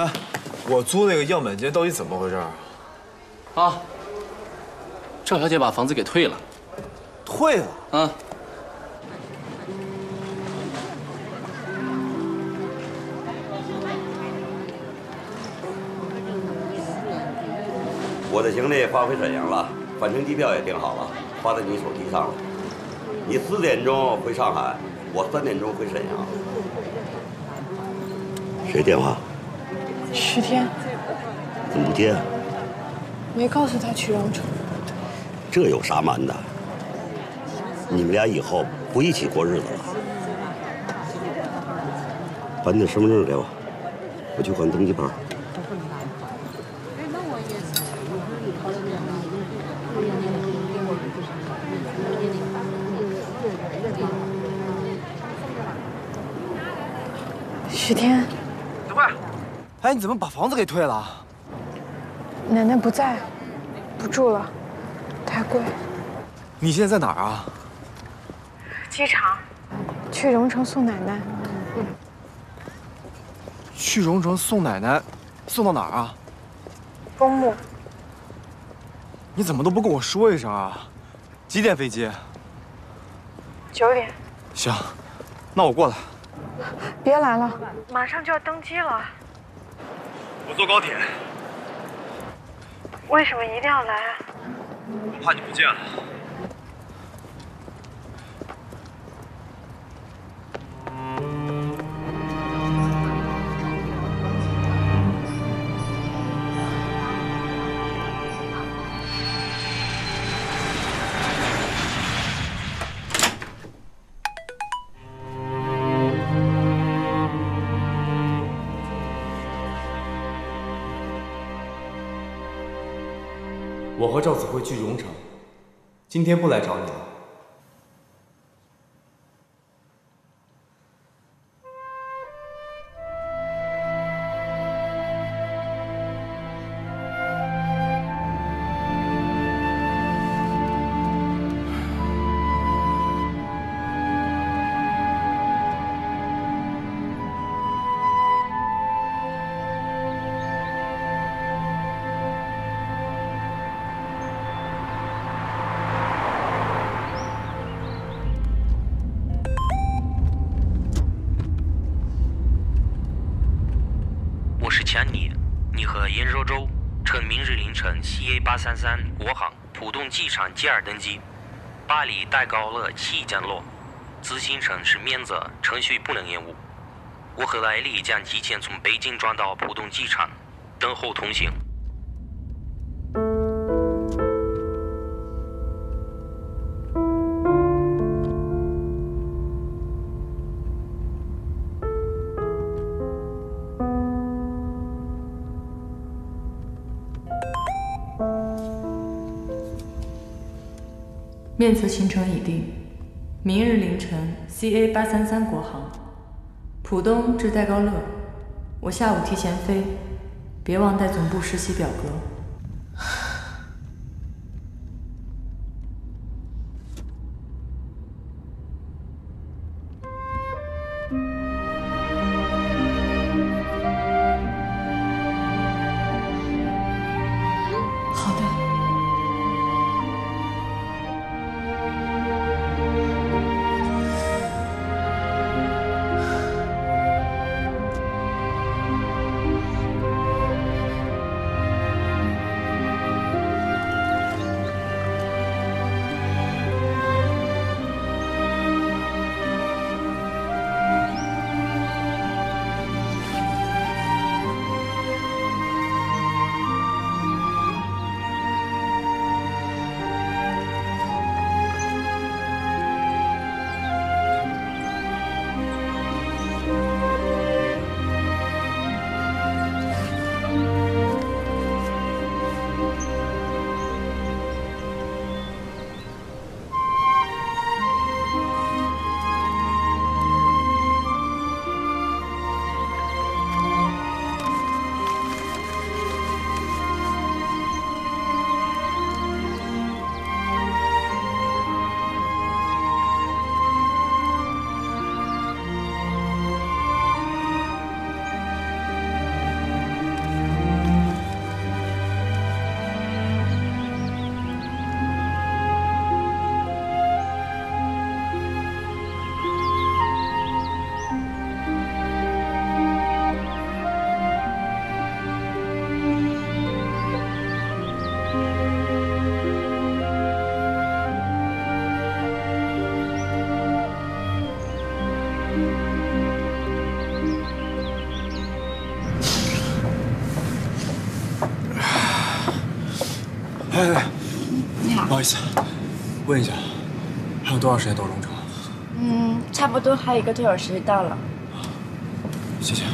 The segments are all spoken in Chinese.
哎，我租那个样板间到底怎么回事啊？啊，赵小姐把房子给退了。退了？啊。 我的行李发回沈阳了，返程机票也订好了，发到你手机上了。你4点钟回上海，我3点钟回沈阳。谁电话？徐天。怎么不接啊？没告诉他去阳城。这有啥瞒的？你们俩以后不一起过日子了。把你的身份证给我，我去换登机牌。 徐天，等会儿，哎，你怎么把房子给退了？奶奶不在，不住了，太贵。你现在在哪儿啊？机场，去荣城送奶奶。嗯、去荣城送奶奶，送到哪儿啊？公墓。你怎么都不跟我说一声啊？几点飞机？9点。行，那我过来。 别来了，马上就要登机了。我坐高铁。为什么一定要来啊？我怕你不见了。我和赵子慧去荣城，今天不来找你了。333国航浦东机场接二登机，巴黎戴高乐7降落，自行程是免责，程序不能延误。我和莱利将提前从北京转到浦东机场，等候同行。面测行程已定，明日凌晨 CA833 国航，浦东至戴高乐。我下午提前飞，别忘带总部实习表格。哎，你好，不好意思，问一下，还有多少时间到龙城？嗯，差不多还有1个多小时就到了。谢谢。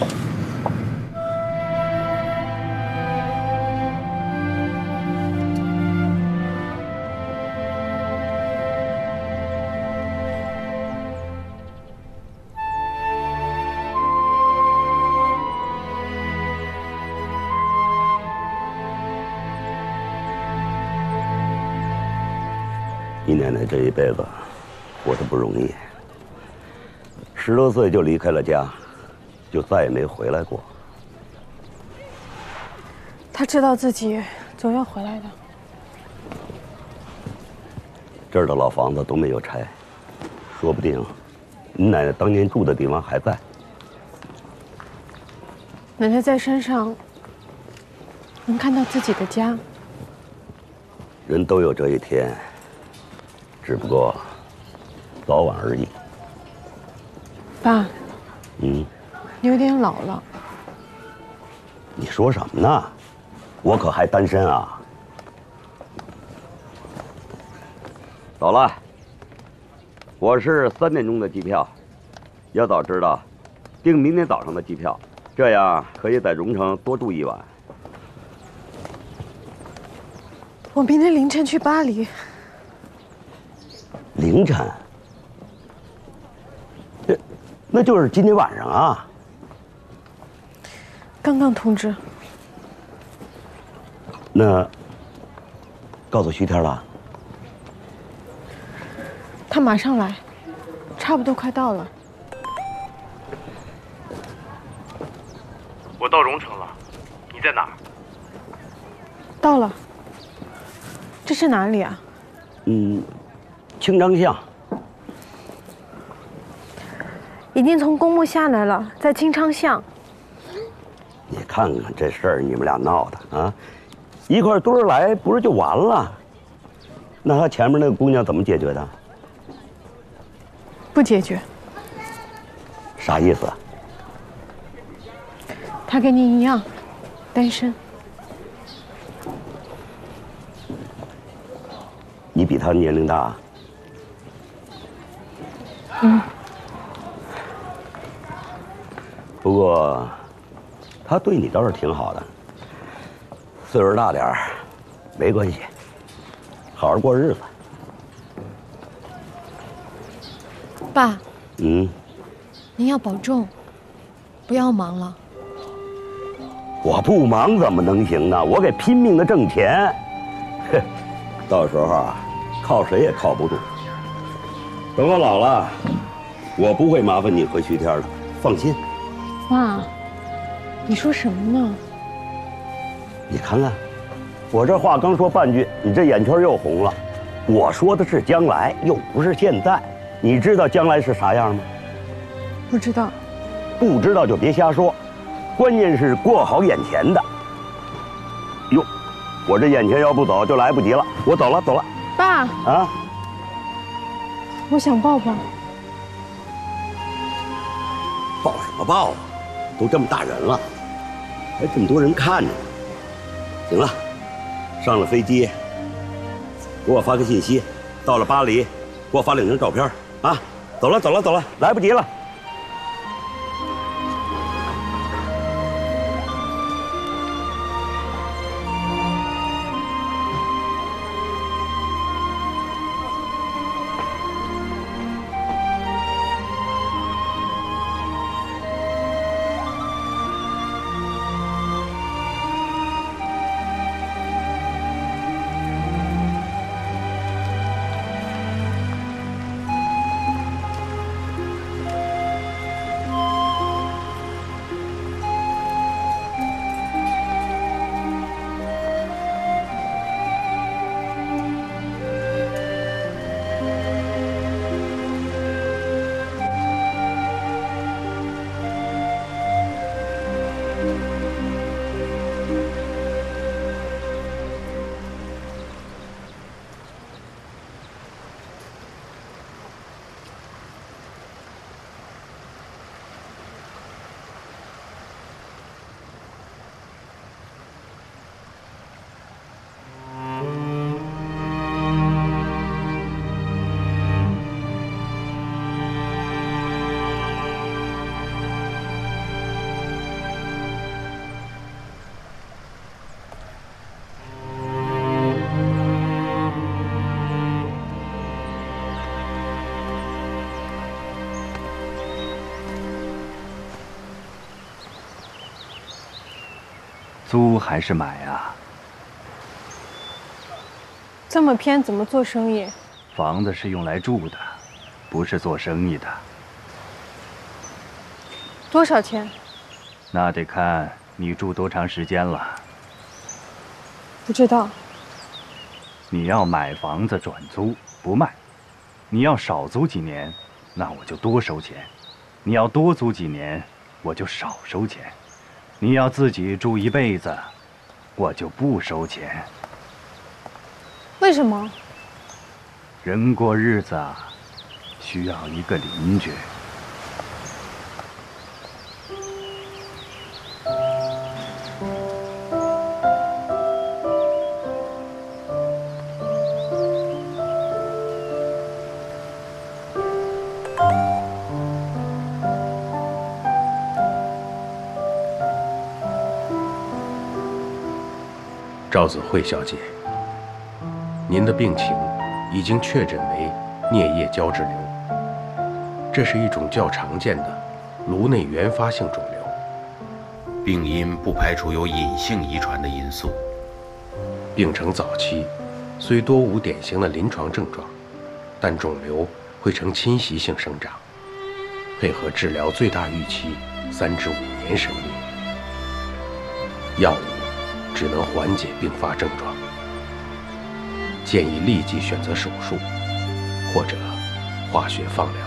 你奶奶这一辈子活得不容易，10多岁就离开了家，就再也没回来过。她知道自己总要回来的。这儿的老房子都没有拆，说不定你奶奶当年住的地方还在。奶奶在山上能看到自己的家。人都有这一天。 只不过早晚而已。爸，嗯，你有点老了。你说什么呢？我可还单身啊！走了，我是3点钟的机票，要早知道订明天早上的机票，这样可以在荣城多住一晚。我明天凌晨去巴黎。 凌晨，那就是今天晚上啊。刚刚通知。那告诉徐天了？他马上来，差不多快到了。我到荣城了，你在哪儿？到了。这是哪里啊？嗯。 清漳巷，已经从公墓下来了，在清漳巷。你看看这事儿，你们俩闹的啊，一块堆儿来不是就完了？那他前面那个姑娘怎么解决的？不解决。啥意思？他跟你一样，单身。你比他年龄大。 嗯，不过他对你倒是挺好的，岁数大点儿没关系，好好过日子。爸，嗯，您要保重，不要忙了。我不忙怎么能行呢？我给拼命的挣钱，哼，到时候啊，靠谁也靠不住。 等我老了，我不会麻烦你和徐天的，放心。妈，你说什么呢？你看看，我这话刚说半句，你这眼圈又红了。我说的是将来，又不是现在。你知道将来是啥样吗？不知道。不知道就别瞎说，关键是过好眼前的。哟，我这眼前要不走就来不及了。我走了，走了。爸。啊。 我想抱抱，抱什么抱啊？都这么大人了，还这么多人看着。行了，上了飞机，给我发个信息；到了巴黎，给我发2张照片。啊，走了，走了，走了，来不及了。租还是买啊？这么偏怎么做生意？房子是用来住的，不是做生意的。多少钱？那得看你住多长时间了。不知道。你要买房子转租不卖，你要少租几年，那我就多收钱；你要多租几年，我就少收钱。 你要自己住一辈子，我就不收钱。为什么？人过日子啊，需要一个邻居。赵子慧小姐，您的病情已经确诊为颞叶胶质瘤，这是一种较常见的颅内原发性肿瘤，病因不排除有隐性遗传的因素。病程早期，虽多无典型的临床症状，但肿瘤会呈侵袭性生长，配合治疗最大预期3至5年生命。药物 只能缓解并发症状，建议立即选择手术或者化学放疗。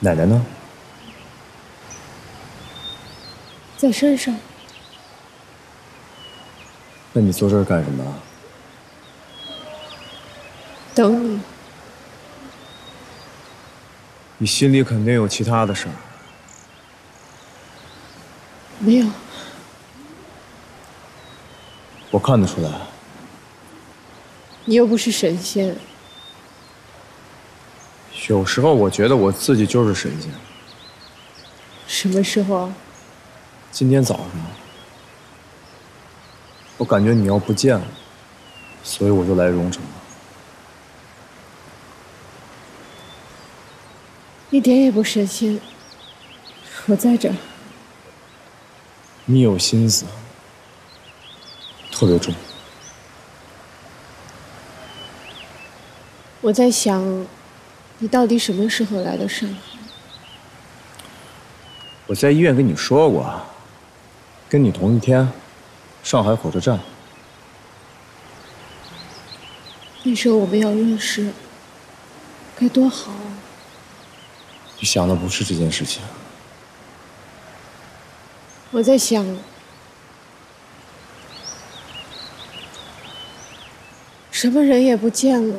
奶奶呢？在山上。那你坐这儿干什么？等你。你心里肯定有其他的事儿。没有。我看得出来。你又不是神仙。 有时候我觉得我自己就是神仙。什么时候？今天早上。我感觉你要不见了，所以我就来荣城了。一点也不神仙，我在这儿。你有心思，特别重。我在想， 你到底什么时候来的上海？我在医院跟你说过，跟你同一天，上海火车站。那时候我们要认识，该多好啊！你想的不是这件事情。我在想，什么人也不见了，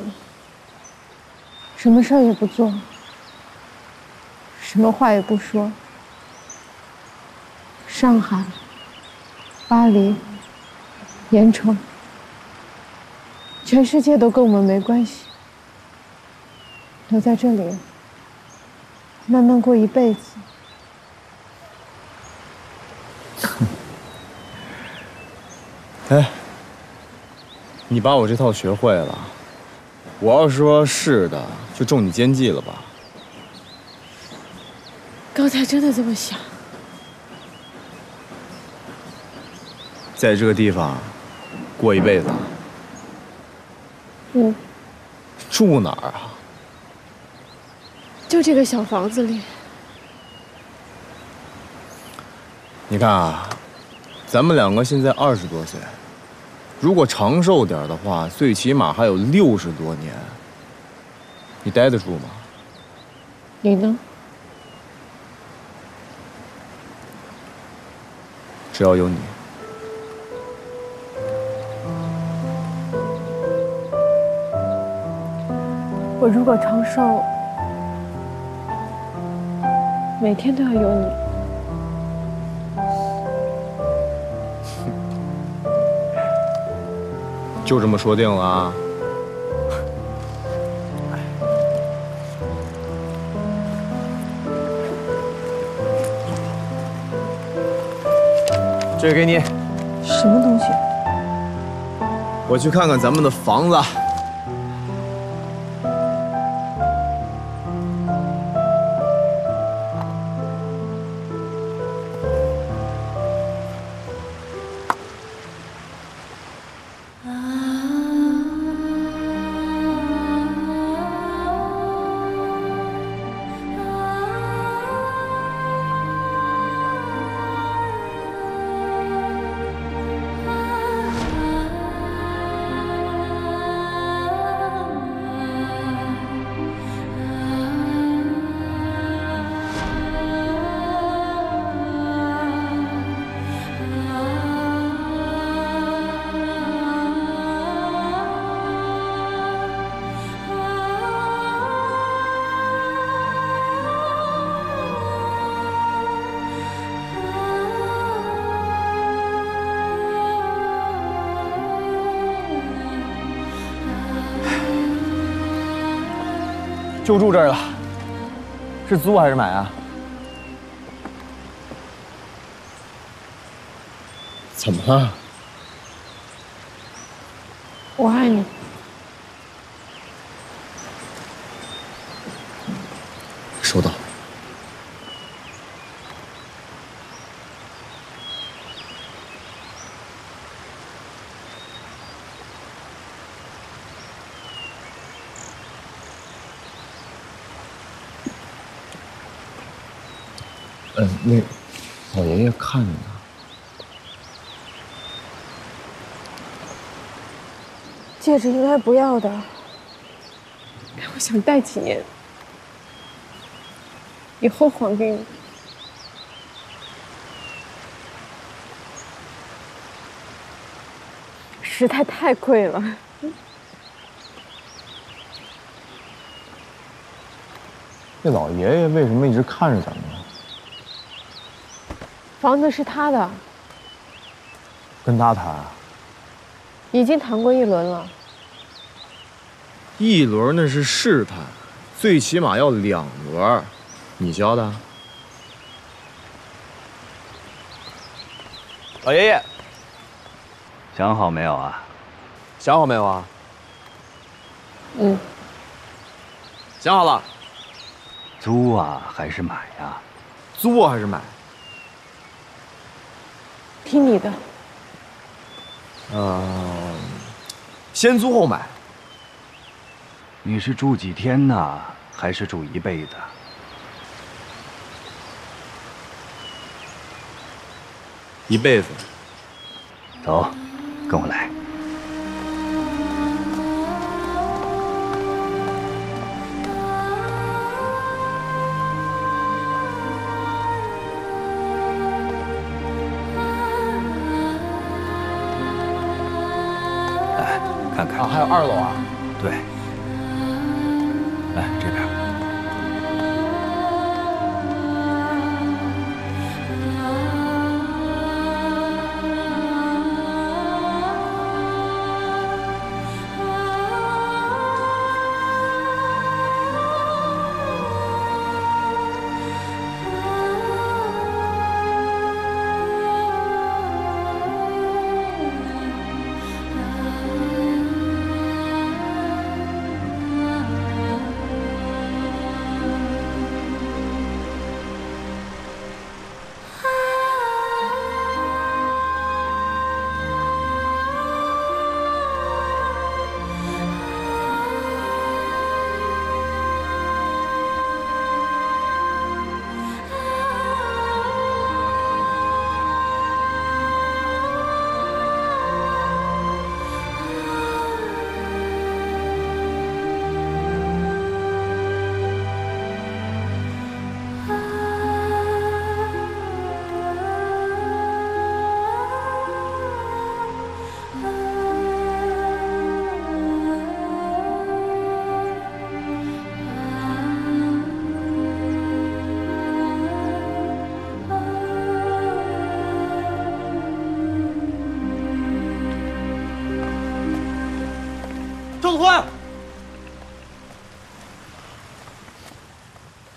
什么事儿也不做，什么话也不说。上海、巴黎、盐城，全世界都跟我们没关系。留在这里，慢慢过一辈子。 哎，你把我这套学会了，我要说是的，就中你奸计了吧？刚才真的这么想。在这个地方过一辈子。嗯。住哪儿啊？就这个小房子里。你看啊，咱们两个现在20多岁。 如果长寿点的话，最起码还有60多年，你待得住吗？你呢？只要有你。我如果长寿，每天都要有你。 就这么说定了啊！这个给你。什么东西？我去看看咱们的房子。就住这儿了，是租还是买啊？怎么了？我爱你。收到。那老爷爷看着呢。戒指应该不要的，我想戴几年，以后还给你。实在太贵了。 那老爷爷为什么一直看着咱们呢？ 房子是他的，跟他谈啊？已经谈过一轮了。一轮那是试探，最起码要2轮。你教的？老爷爷，想好没有啊？想好没有啊？嗯。想好了。租啊还是买呀？租啊还是买？ 听你的。先租后买。你是住几天呢？还是住一辈子？一辈子。走，跟我来。 看看看。啊，还有二楼啊？对。来这边。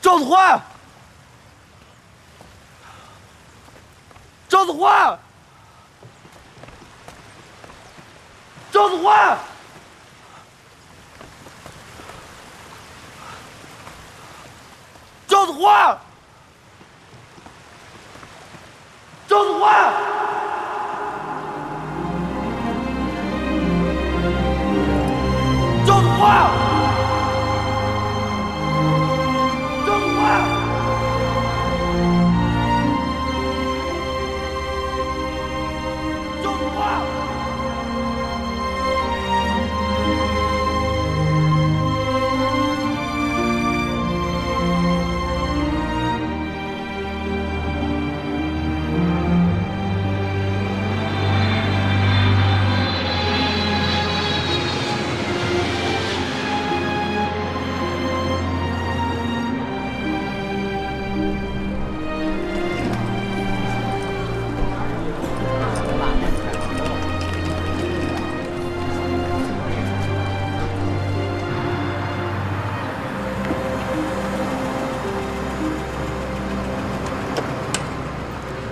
赵子欢，赵子欢，赵子欢。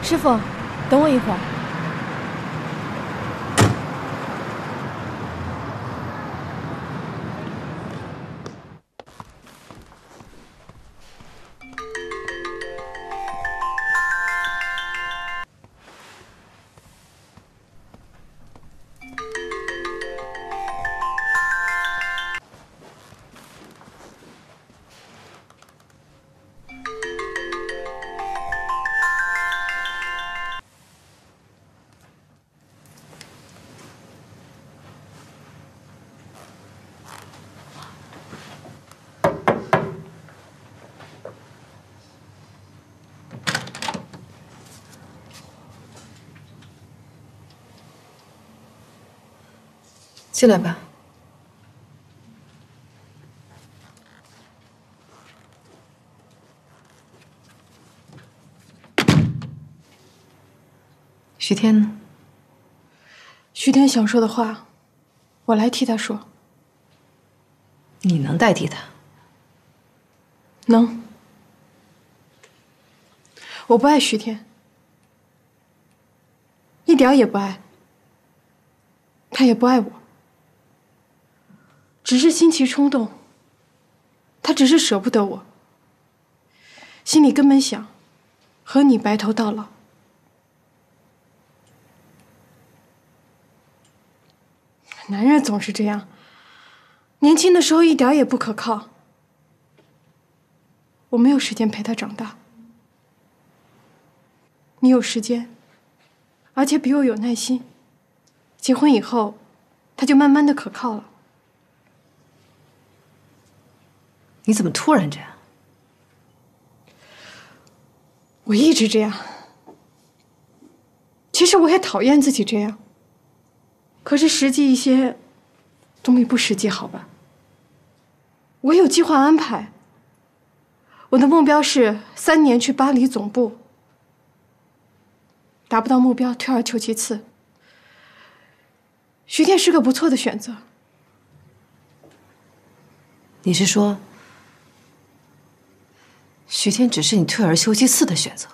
师傅，等我一会儿。进来吧。徐天呢？徐天想说的话，我来替他说。你能代替他？能。我不爱徐天，一点也不爱。他也不爱我。 只是心情冲动，他只是舍不得我，心里根本想和你白头到老。男人总是这样，年轻的时候一点也不可靠。我没有时间陪他长大，你有时间，而且比我有耐心。结婚以后，他就慢慢的可靠了。 你怎么突然这样？我一直这样。其实我也讨厌自己这样，可是实际一些，总比不实际好吧？我有计划安排。我的目标是3年去巴黎总部。达不到目标，退而求其次。徐天是个不错的选择。你是说，徐天只是你退而求其次的选择？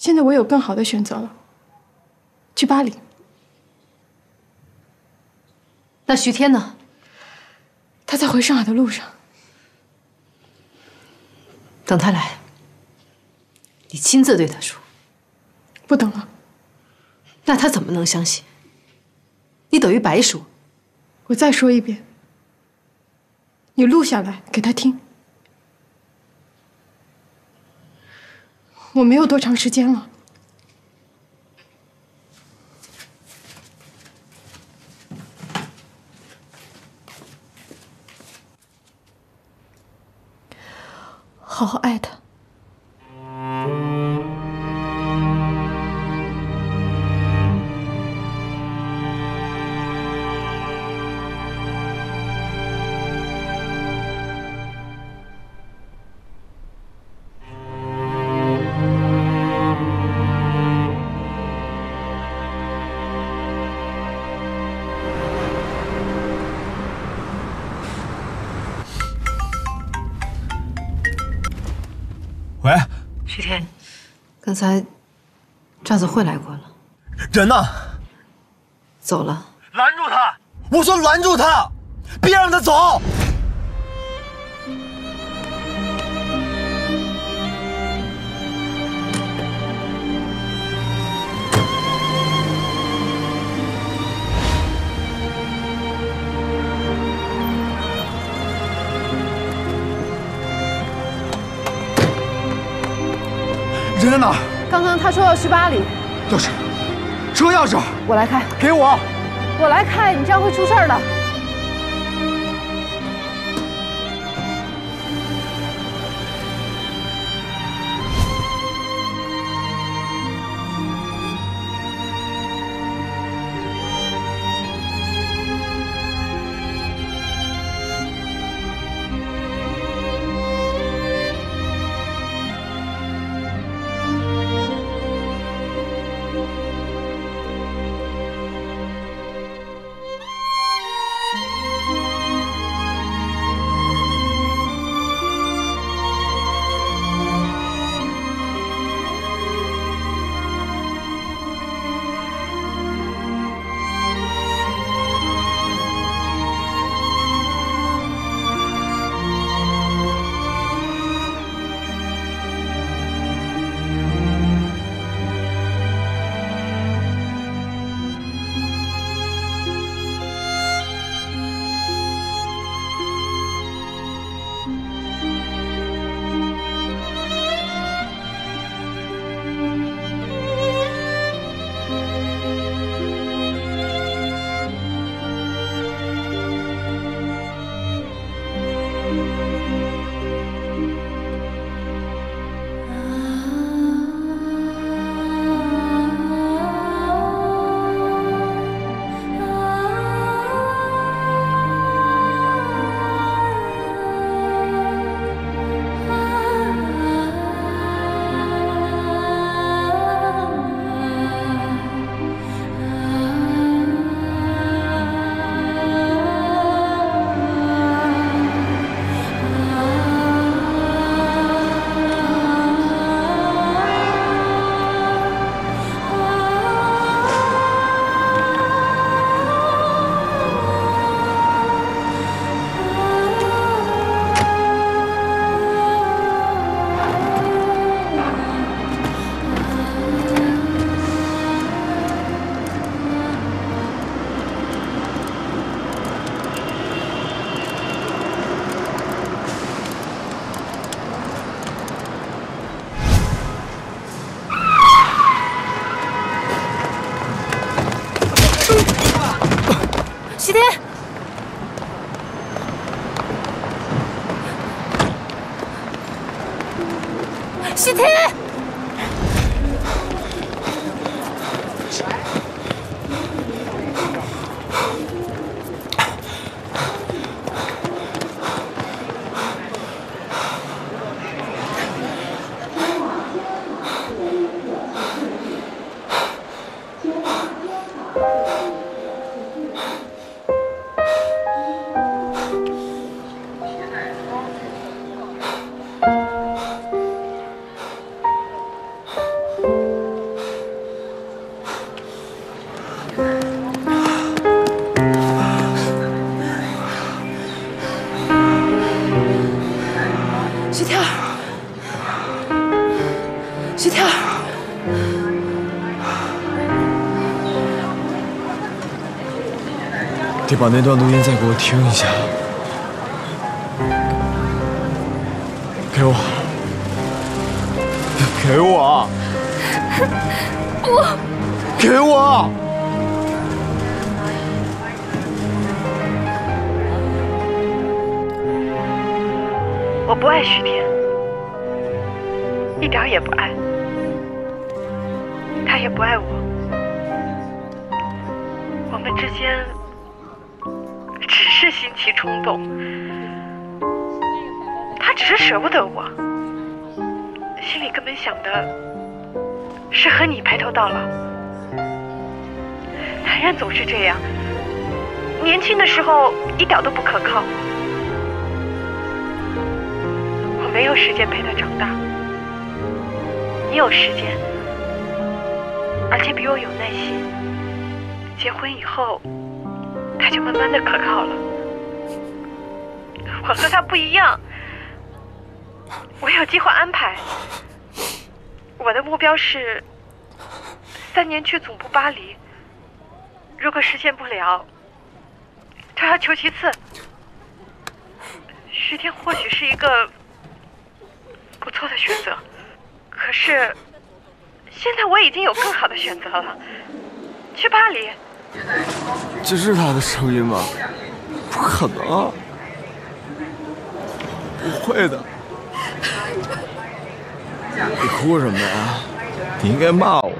现在我有更好的选择了，去巴黎。那徐天呢？他在回上海的路上。等他来，你亲自对他说。不等了。那他怎么能相信？你等于白说。我再说一遍，你录下来给他听。 我没有多长时间了。好好爱他。刚才赵子慧来过了，人呢？走了。拦住他！我说拦住他，别让他走。人在哪儿？ 刚刚他说要去巴黎，钥匙，车钥匙，我来开，给我，我来开，你这样会出事儿的。徐天，徐跳，徐跳，得把那段录音再给我听一下，给我，给我，不，给我。 我不爱徐天，一点也不爱，他也不爱我，我们之间只是心情冲动，他只是舍不得我，心里根本想的是和你白头到老。男人总是这样，年轻的时候一点都不可靠。 没有时间陪他长大，你有时间，而且比我有耐心。结婚以后，他就慢慢的可靠了。我和他不一样，我有计划安排。我的目标是3年去总部巴黎，如果实现不了，退而求其次。徐天或许是一个。 不错的选择，可是现在我已经有更好的选择了，去巴黎。这是他的声音吗？不可能，不会的。你哭什么呀？你应该骂我。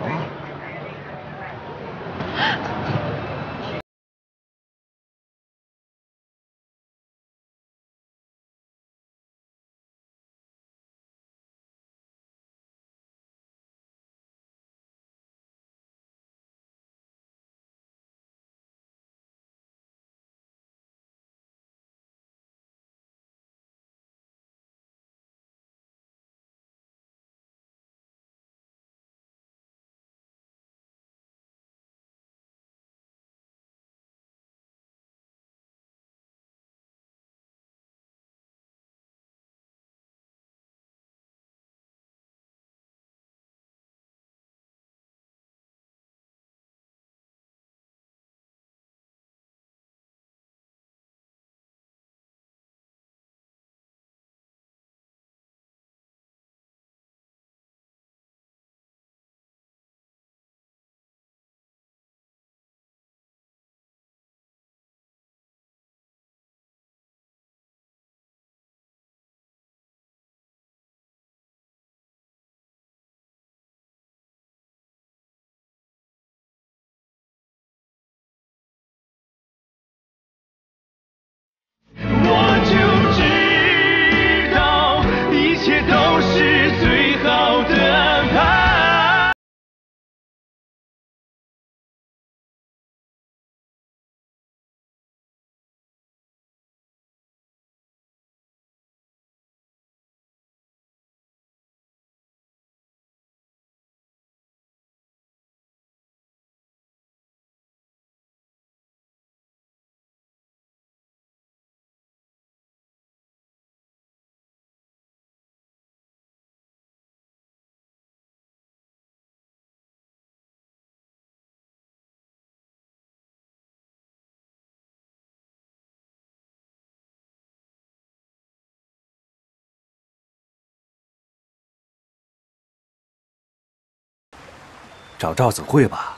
找赵子慧吧，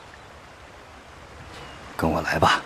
跟我来吧。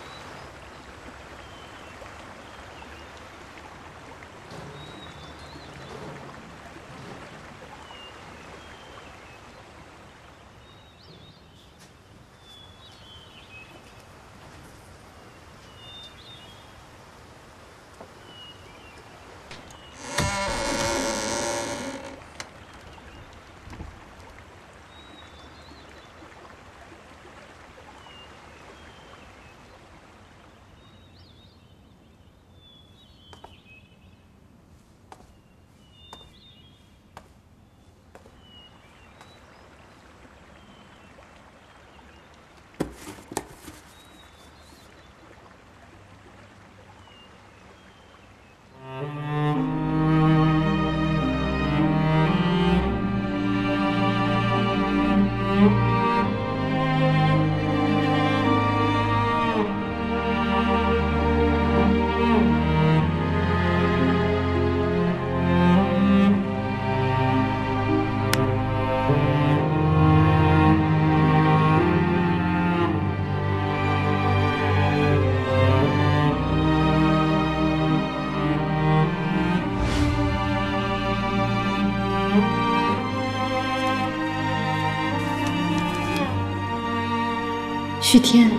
旭天，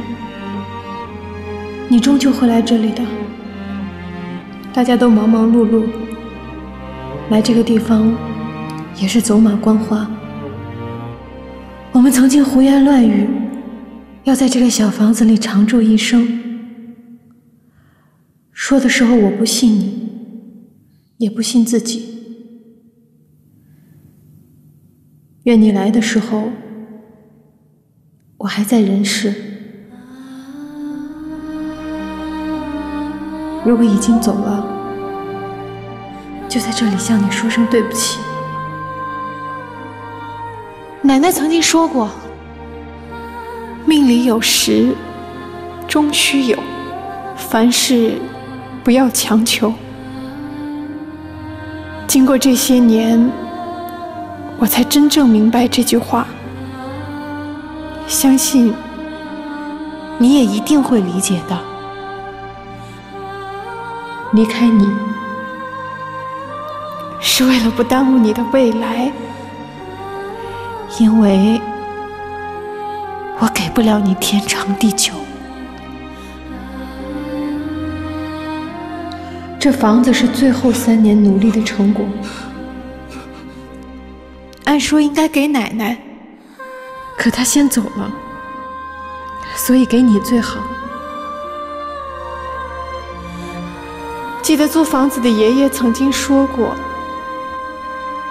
你终究会来这里的。大家都忙忙碌碌，来这个地方也是走马观花。我们曾经胡言乱语，要在这个小房子里常住一生。说的时候我不信你，也不信自己。 愿你来的时候，我还在人世；如果已经走了，就在这里向你说声对不起。奶奶曾经说过：“命里有时，终须有；凡事不要强求。”经过这些年。 我才真正明白这句话，相信你也一定会理解的。离开你，是为了不耽误你的未来，因为我给不了你天长地久。这房子是最后3年努力的成果。 按说应该给奶奶，可她先走了，所以给你最好。记得租房子的爷爷曾经说过，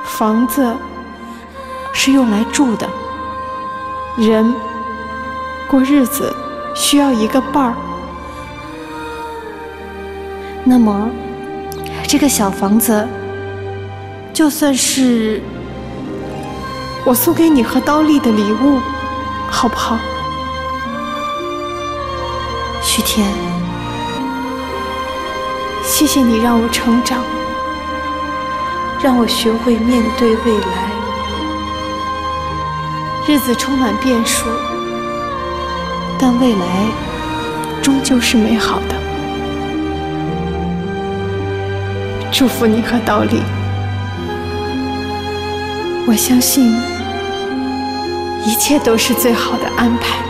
房子是用来住的，人过日子需要一个伴儿。那么，这个小房子就算是…… 我送给你和刀立的礼物，好不好？徐天，谢谢你让我成长，让我学会面对未来。日子充满变数，但未来终究是美好的。祝福你和刀立，我相信。 一切都是最好的安排。